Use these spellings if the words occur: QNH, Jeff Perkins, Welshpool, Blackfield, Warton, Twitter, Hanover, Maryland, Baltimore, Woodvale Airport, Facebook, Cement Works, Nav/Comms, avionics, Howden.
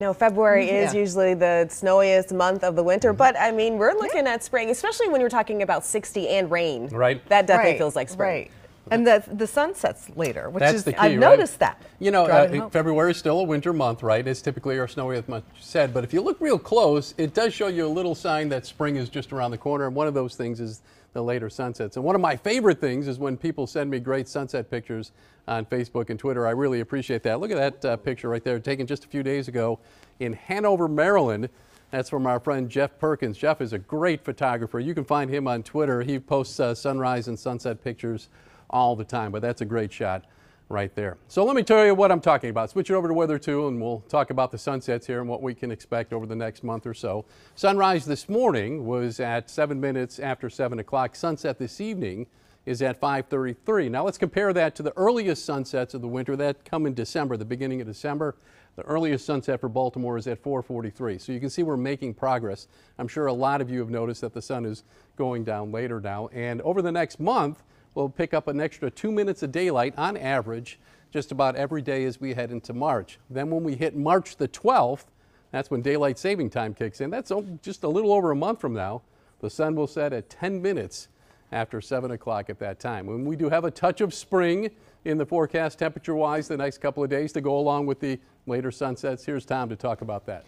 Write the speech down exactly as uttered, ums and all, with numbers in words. No, February is yeah. usually the snowiest month of the winter, but I mean, we're looking yeah. at spring, especially when you're talking about sixty and rain. Right. That definitely right. feels like spring. Right. And the, the sun sets later, which That's is, the key, I've right? noticed that. You know, uh, February is still a winter month, right? It's typically our snowiest month said, but if you look real close, it does show you a little sign that spring is just around the corner, and one of those things is the later sunsets. And one of my favorite things is when people send me great sunset pictures on Facebook and Twitter. I really appreciate that. Look at that uh, picture right there, taken just a few days ago in Hanover, Maryland. That's from our friend Jeff Perkins. Jeff is a great photographer. You can find him on Twitter. He posts uh, sunrise and sunset pictures all the time, but that's a great shot right there. So let me tell you what I'm talking about. Switch it over to weather two, and we'll talk about the sunsets here and what we can expect over the next month or so. Sunrise this morning was at seven minutes after seven o'clock. Sunset this evening is at five thirty-three. Now let's compare that to the earliest sunsets of the winter that come in December, the beginning of December. The earliest sunset for Baltimore is at four forty-three. So you can see we're making progress. I'm sure a lot of you have noticed that the sun is going down later now, and over the next month, we'll pick up an extra two minutes of daylight on average just about every day as we head into March. Then when we hit March the twelfth, that's when daylight saving time kicks in. That's just a little over a month from now. The sun will set at ten minutes after seven o'clock at that time. When we do have a touch of spring in the forecast temperature-wise the next couple of days to go along with the later sunsets, here's Tom to talk about that.